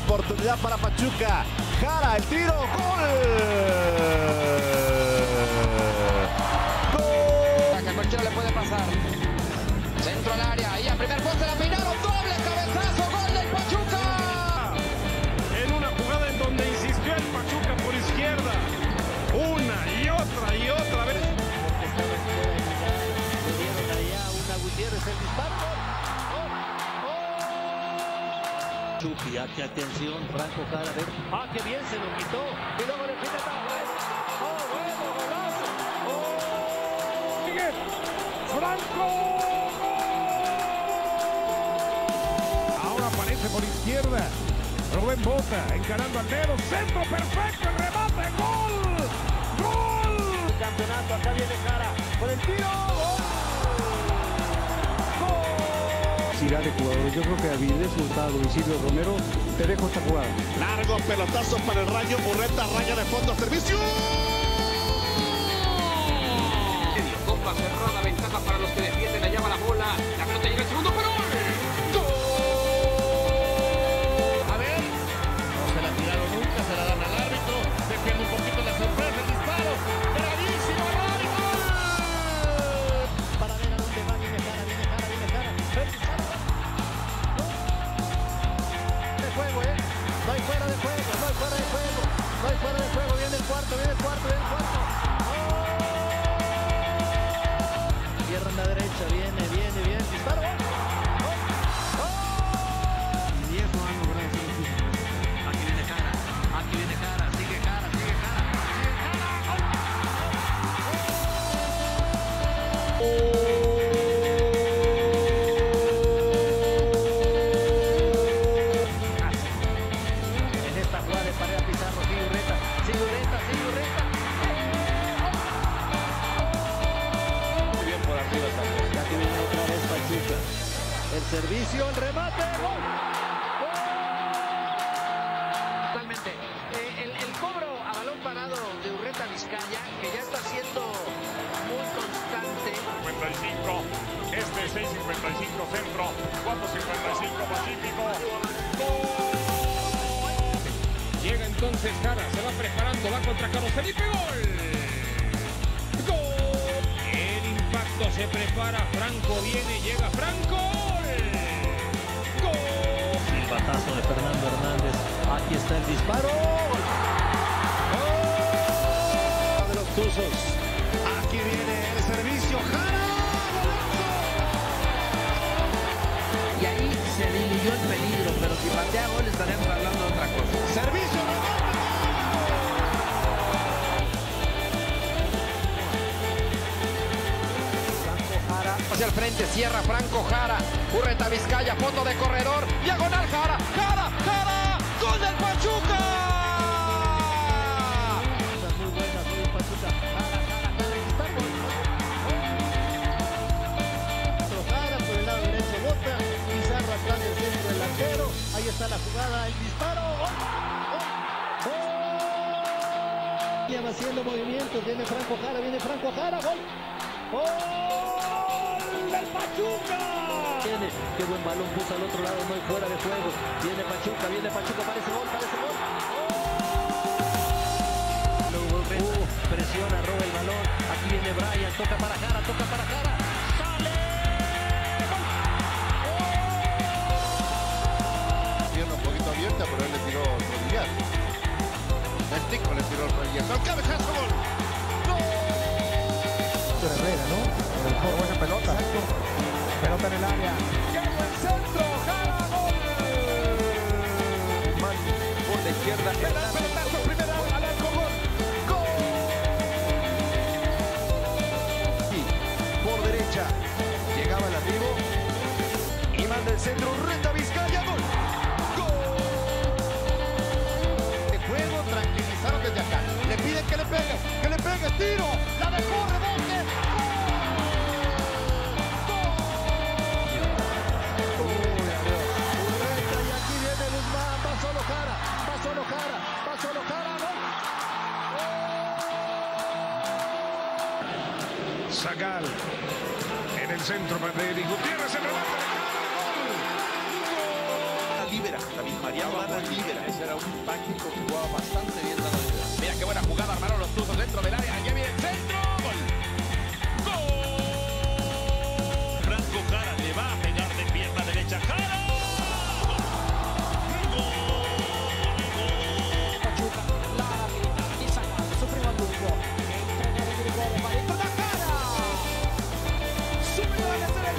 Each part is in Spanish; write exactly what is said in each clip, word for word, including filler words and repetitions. oportunidad para Pachuca. Jara, el tiro, ¡gol! ¡Gol! Que cualquiera le puede pasar. Centro al área, y al primer poste la peinaron, doble cabezazo, gol del Pachuca. En una jugada en donde insistió el Pachuca por izquierda, una y otra y otra vez. Gutiérrez, el disparo. Chupi, atención, Franco Jara. Ah, qué bien, se lo quitó. Y luego le pide para ¡oh, bueno, golazo! ¡Oh! ¡Sigue! ¡Franco! Ahora aparece por izquierda Rubén Bota, encarando al Nero. Centro perfecto, el remate, gol. ¡Gol! Campeonato, acá viene Jara. Por el tiro, ¡oh! De jugadores. Yo creo que David es resultado y Silvio Romero, te dejo esta jugada. Largo pelotazo para el Rayo, Urreta, raya de fondo, servicio. Copa cerrada, ventaja para los que defienden, la llama la bola, la pelota llega al segundo, pero ¡gol! A ver, no se la tiraron nunca, se la dan al árbitro, se pierde un poquito la sorpresa, el disparo, bravísimo el árbitro. Para ver a dónde va, viene Jara, viene Jara, viene Jara. No hay fuera de juego, no hay fuera de juego, no hay fuera de juego, viene el cuarto, viene el cuarto, viene el cuarto. ¡Oh! Cierra en la derecha, viene, viene, viene, disparo. ¡Oh! ¡Oh! Y eso va a lograr el equipo. Aquí viene Jara, aquí viene Jara, sigue Jara, sigue Jara, sigue Jara. ¡Oh! ¡Oh! El servicio, el remate, ¡gol! ¡Gol! Totalmente. Eh, el, el cobro a balón parado de Urreta Vizcaya, que ya está siendo muy constante. cincuenta y cinco, este es seis cincuenta y cinco centro, cuatro cincuenta y cinco Pacífico. ¡Gol! Llega entonces Jara, se va preparando, va contra Carlos Felipe, ¡gol! ¡Gol! El impacto se prepara, Franco viene, llega Franco. Batazo de Fernando Hernández, aquí está el disparo. ¡Gol! De los Tuzos, aquí viene el servicio, Jara. Y ahí se diluyó el peligro, pero si patea gol estaremos hablando de otra cosa. Servicio, hacia el frente, cierra Franco Jara, Urreta Vizcaya, fondo de corredor, diagonal Jara, Jara, Jara, gol del Pachuca. Muy buena, muy Pachuca, Jara, Jara, Jara, está gol. Jara por el lado derecho, Bota, Pizarro atrás del centro delantero, ahí está la jugada, el disparo, gol, gol, gol. Va haciendo movimientos, viene Franco Jara, viene Franco Jara, gol, gol. ¡Pachuca! Tiene, qué buen balón puso al otro lado, no hay fuera de juego. Viene Pachuca, viene Pachuca, parece gol, parece gol. ¡Oh! Uh, presiona, roba el balón. Aquí viene Brian, toca para Jara, toca para Jara. ¡Sale! ¡Oh! Pierna un poquito abierta, pero él le tiró rodillas. El tico le tiró rodillas. ¡Al cabezazo, gol! ¡Gol! Herrera, ¿no? Por buena pelota. Exacto. Pelota en el área. Llega el centro. Jara, gol. Man, por la izquierda. Pelota, pelotazo, primera al arco, gol. Gol. Y por derecha llegaba el arribo y manda el centro. Urreta Vizcaya, gol. Gol. De juego tranquilizaron desde acá. Le piden que le pegue, que le pegue, tiro. La dejó, rebote. Sacal en el centro para Gutiérrez, el remate de Jara, gol. Gol. La libera, David. Mariano Lana libera. Ese era un táctico que jugaba bastante bien la realidad. Mira qué buena jugada, armaron los Tuzos dentro del área. Allá viene el centro. ¡Gol! ¡Gol! Franco Jara le va a pegar de pierna derecha. ¡Jara! ¡Gol! ¡Gol! Pachuca, Lara, y Sacal, su primer grupo. Entre Nero y Rubén Bota, dentro de Jara. Sube a hacer el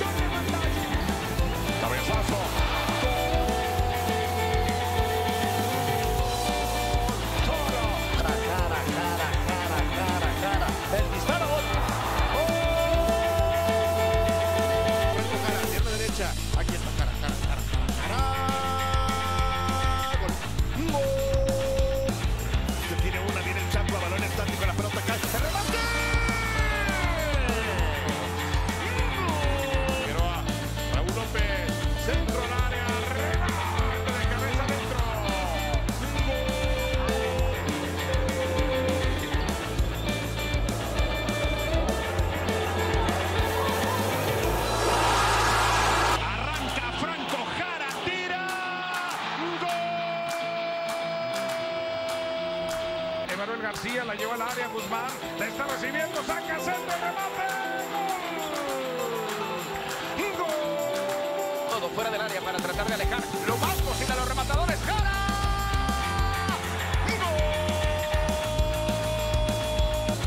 tome ventaja. Cabezazo. Emmanuel García la lleva al área, Guzmán la está recibiendo, saca, centro, remate, ¡gol! ¡Gol! Todo fuera del área para tratar de alejar lo más posible a los rematadores, ¡Jara! ¡Gol!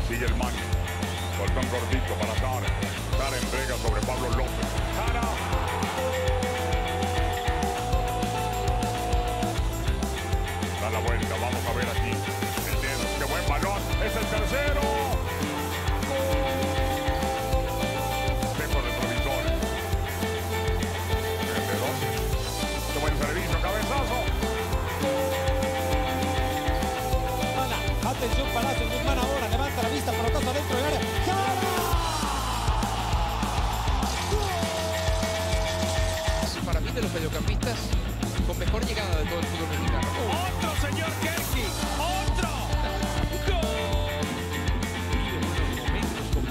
Sigue el Mani, soltón cortito para Jara, Jara entrega sobre Pablo López, Jara, da la vuelta, vamos a ver aquí. ¡Qué buen balón! ¡Es el tercero! ¡Gol! Dejo de provisor. ¡Qué buen servicio! ¡Cabezazo! ¡Gol! ¡Atención, Palacio! Guzmán ahora levanta la vista, pelotazo dentro del área. ¡Jara! Para mí, de los mediocampistas, con mejor llegada de todo el fútbol mexicano. ¡Otro, señor Kerki! ¡Otro!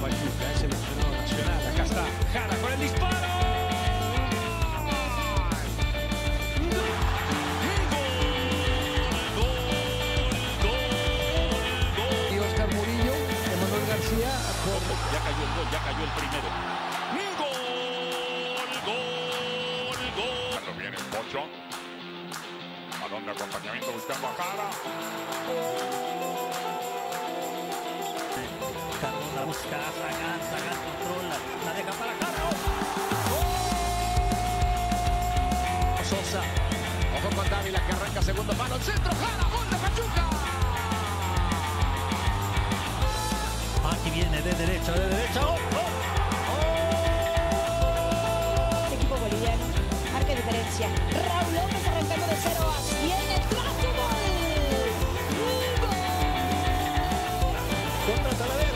Pachuca, es seleccionado nacional, acá está Jara con el disparo. ¡Gol! ¡Gol! ¡Gol! ¡Gol! Y Óscar Murillo, Emmanuel García. Ojo, ya cayó el gol, ya cayó el primero. ¡Gol! ¡Gol! ¡Gol! Cuando viene el Pocho, a donde acompañamiento buscando a Jara. ¡Gol! La busca, Zagan, Zagan controla, la deja para Carro. ¡Oh! Sosa, ojo con Dávila que arranca segundo palo, el centro, Jara, gol de Pachuca. Aquí viene de derecha, de derecha, ¡oh! ¡Oh! ¡Oh! Este equipo boliviano marca diferencia. Raúl López arrancando de cero a cien, el trazo, gol. ¡Gol! Contra Saladera.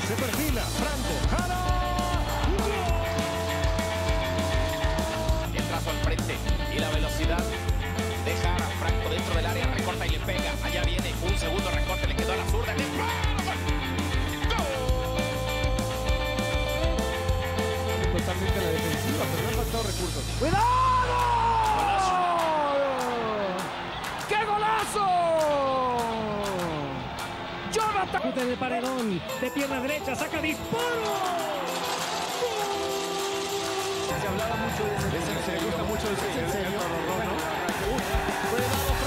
Se perfila, Franco Jara. ¡Gol! El trazo al frente y la velocidad de Jara. Franco dentro del área, recorta y le pega. Allá viene un segundo recorte, le quedó a la zurda. ¡Gol! ¡Gol! Totalmente la defensiva, pero no han faltado recursos. ¡Cuidado! ¡Golazo! ¡Qué golazo! Desde el paredón, de pierna derecha, saca disparo. ¡Gol! Se hablaba mucho de ese, es en serio, gusta mucho de ese, es en serio.